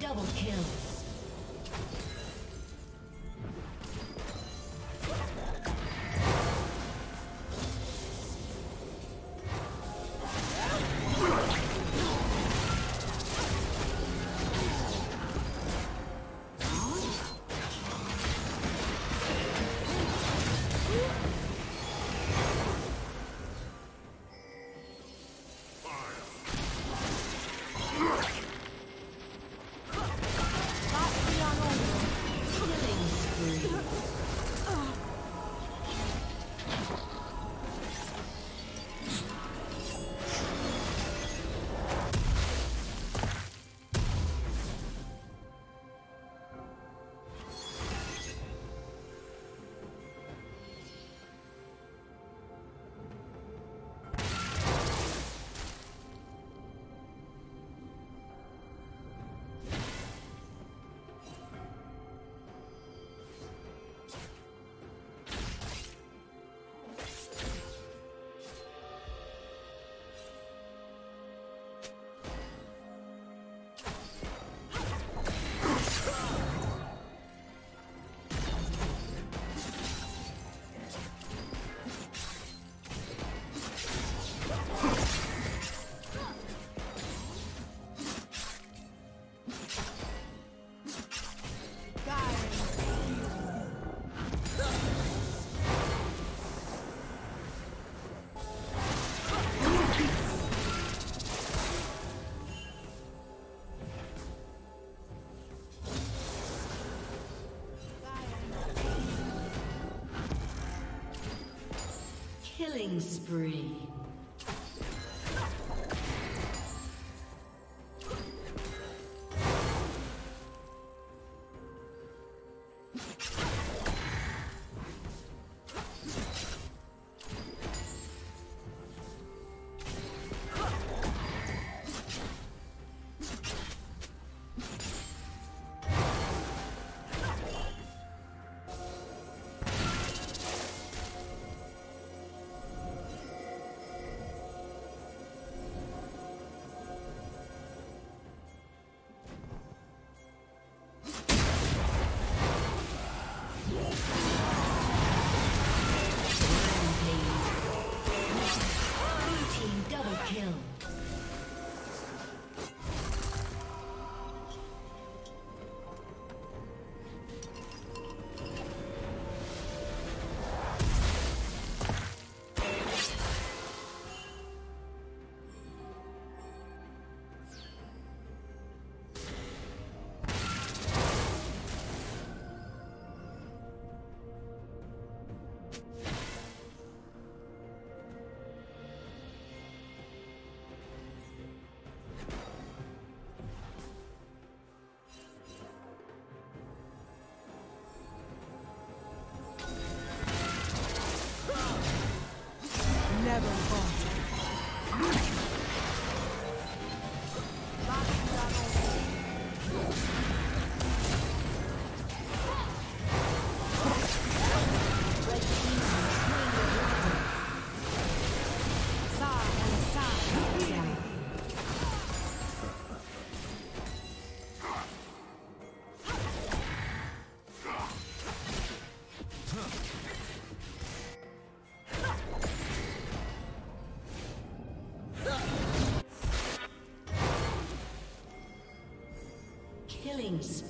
Double kill. Killing spree. Killing spree.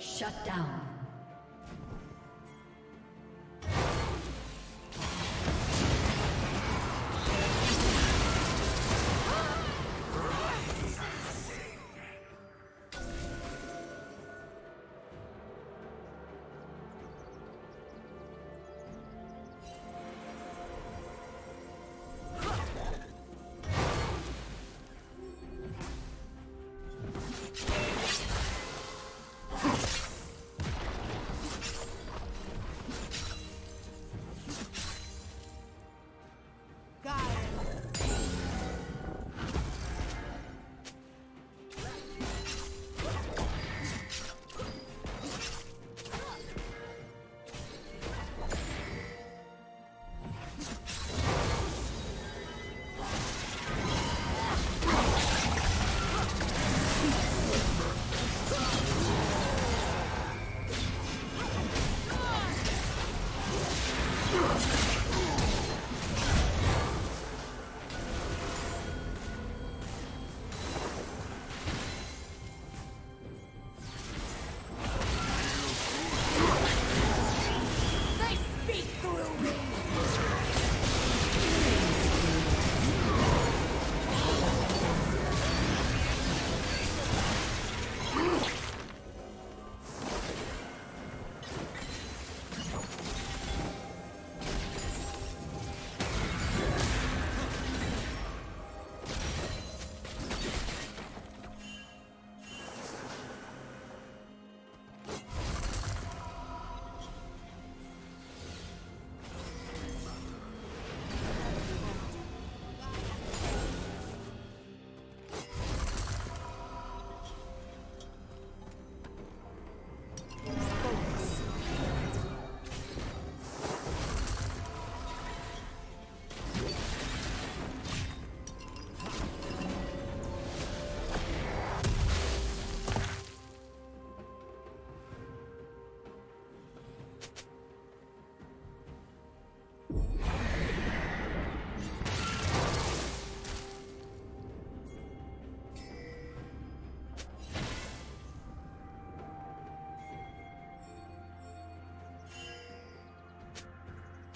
Shut down.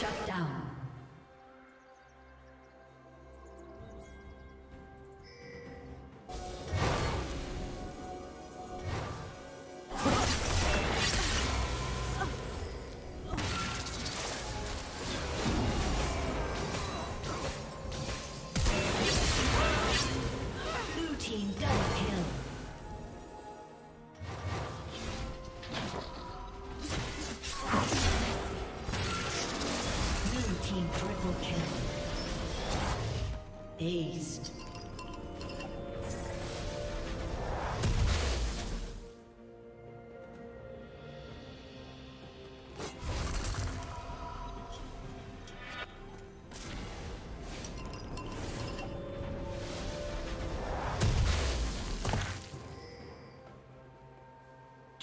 Shut down. Aced.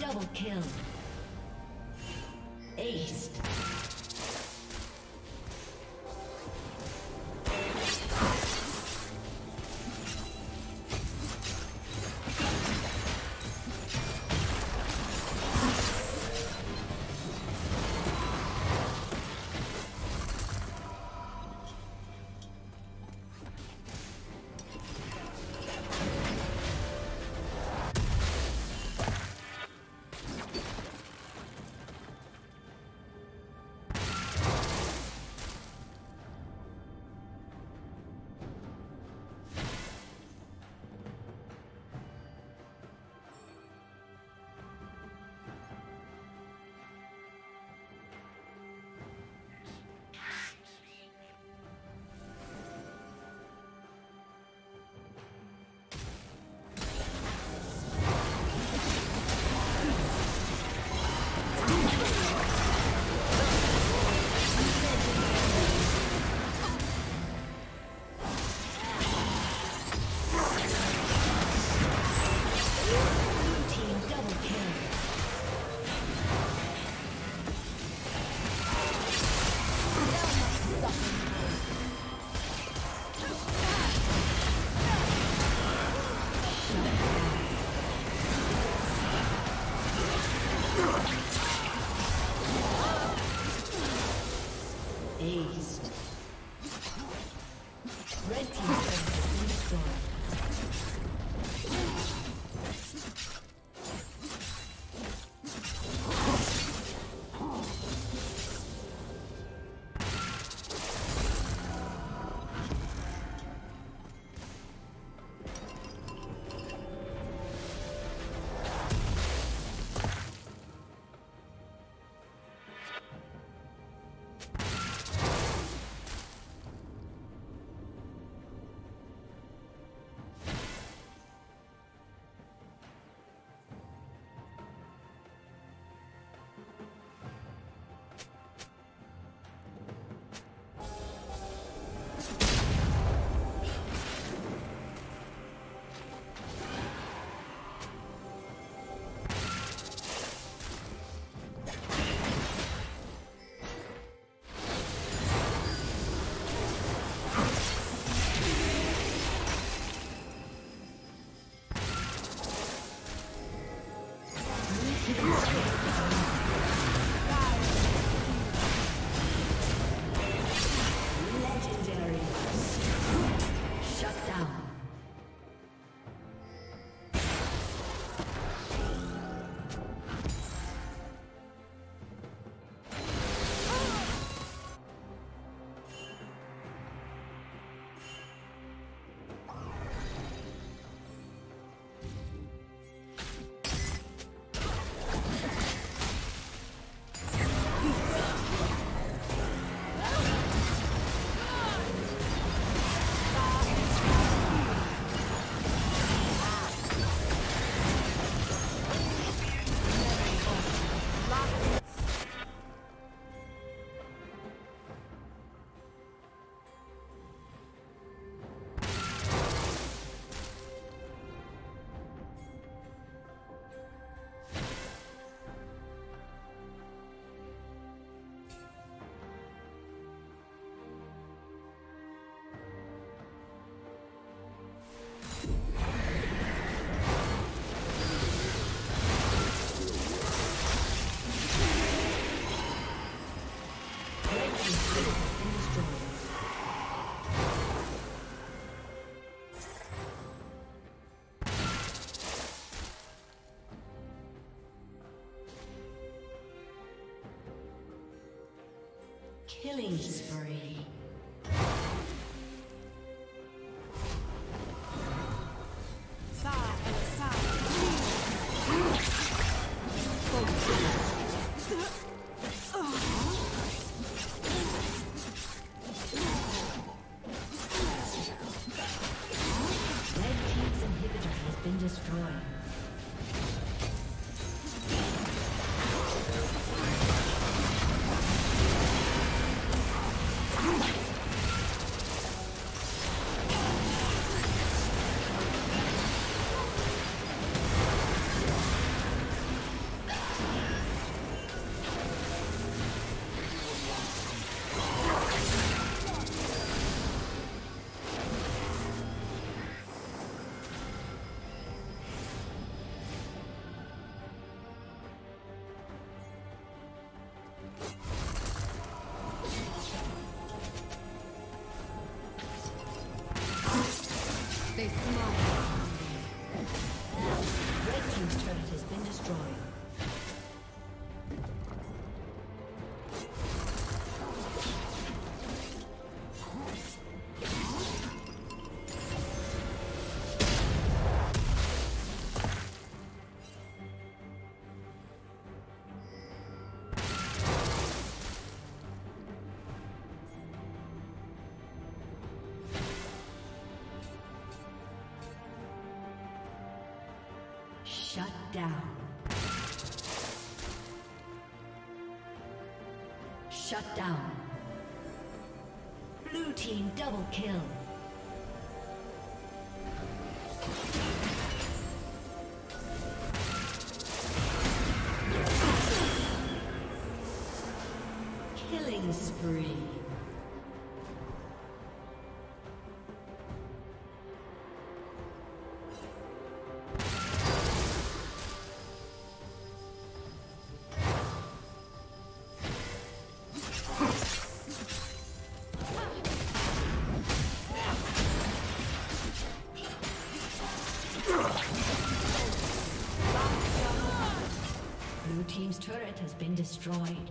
Double kill. Ace. Killing spree. They smile. Red team's turret has been destroyed. Shut down. Shut down. Blue team double kill. Killing spree. Has been destroyed.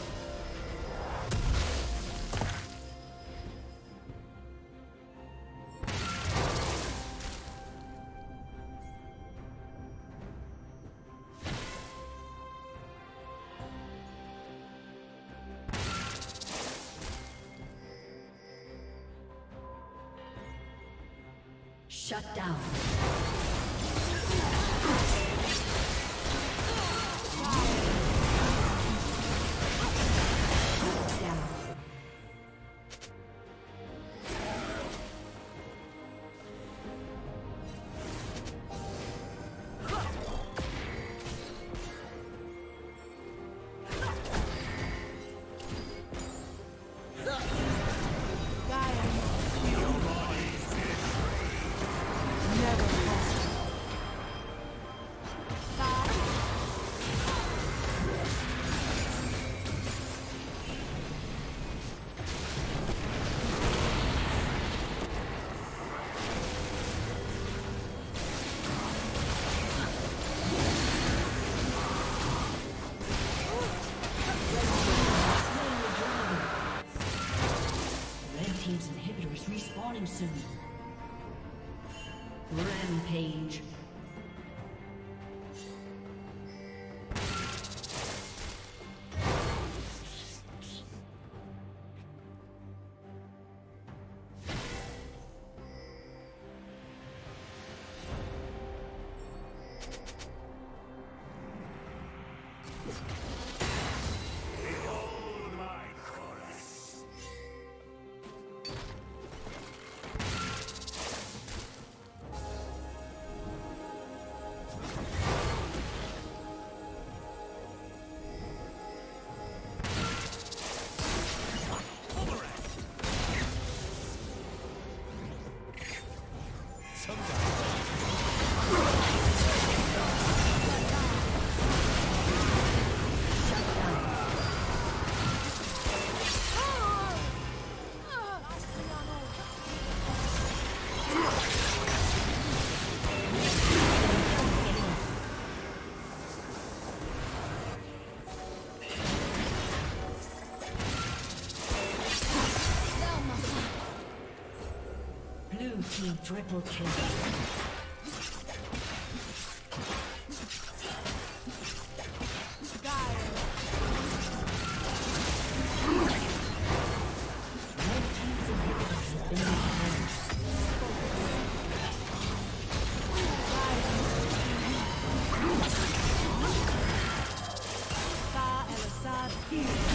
Shut down. Never lost. is respawning soon. Rampage. Triple kill. Red team's inhibitor has been destroyed. Far El Assad here.